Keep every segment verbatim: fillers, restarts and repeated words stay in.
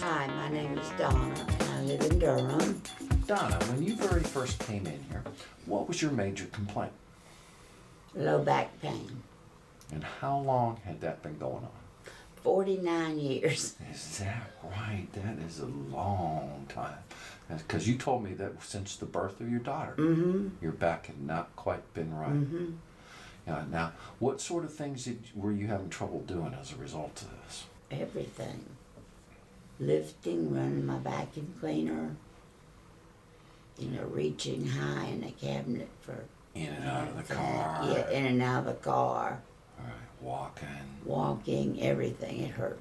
Hi, my name is Donna, and I live in Durham. Donna, when you very first came in here, what was your major complaint? Low back pain. And how long had that been going on? forty-nine years. Is that right? That is a long time. Because you told me that since the birth of your daughter, mm-hmm. your back had not quite been right. Mm-hmm. Yeah, now, what sort of things did, were you having trouble doing as a result of this? Everything. Lifting, running my vacuum cleaner, you know, reaching high in the cabinet for... In and out of the car. Yeah, in and out of the car. All right, walking. Walking, everything, it hurt.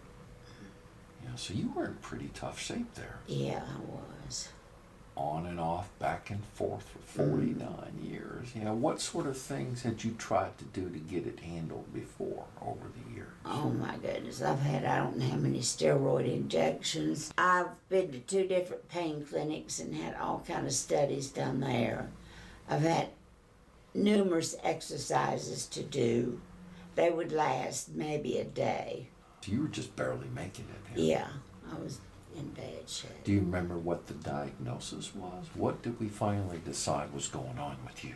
Yeah, so you were in pretty tough shape there. Yeah, I was. On and off, back and forth for forty-nine mm. years. Yeah, what sort of things had you tried to do to get it handled before, over the years? Oh my goodness, I've had, I don't know how many steroid injections. I've been to two different pain clinics and had all kind of studies done there. I've had numerous exercises to do. They would last maybe a day. So you were just barely making it. Here. Yeah, I was in bad shape. Do you remember what the diagnosis was? What did we finally decide was going on with you?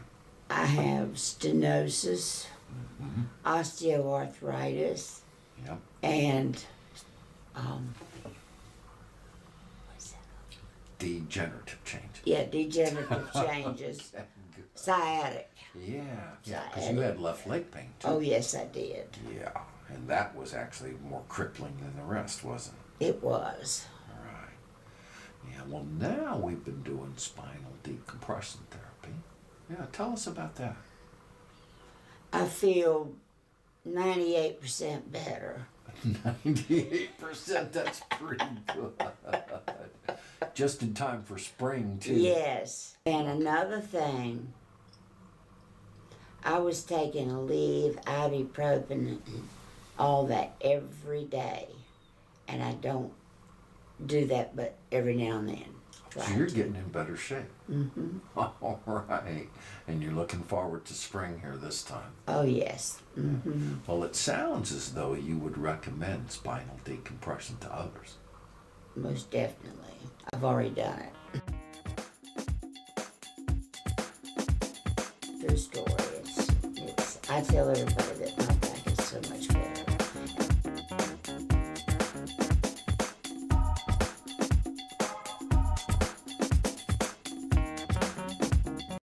I have stenosis, mm-hmm. osteoarthritis, yep. and um, what's that? Degenerative changes. Yeah, degenerative changes. Okay, sciatic. Yeah, yeah, because you had left leg pain too. Oh yes, I did. Yeah, and that was actually more crippling than the rest, wasn't it? It was. Yeah, well, now we've been doing spinal decompression therapy. Yeah, tell us about that. I feel ninety-eight percent better. ninety-eight percent? That's pretty good. Just in time for spring, too. Yes. And another thing, I was taking Aleve, ibuprofen, all that every day, and I don't do that, but every now and then. So you're getting in better shape. Mm-hmm. All right. And you're looking forward to spring here this time. Oh, yes. Mm-hmm. Well, it sounds as though you would recommend spinal decompression to others. Most definitely. I've already done it. True story. It's, it's, I tell everybody that my back is so much better.